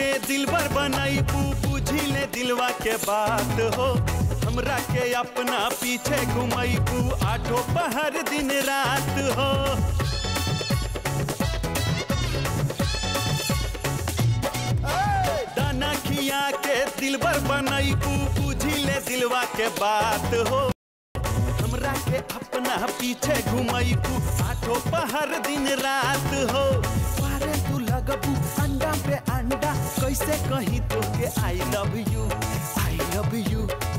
के दिलबर बनाई पू झीले दिलवा के बात हो हमरा के अपना पीछे घुमाई पू आठो पहर दिन रात हो। दाना खिया के दिलबर बनाई पू झीले दिलवा के बात हो हमरा के अपना पीछे घुमाई पू आठो पहर दिन रात हो। अंडा पे अंडा कैसे कहीं तो के आई लव यू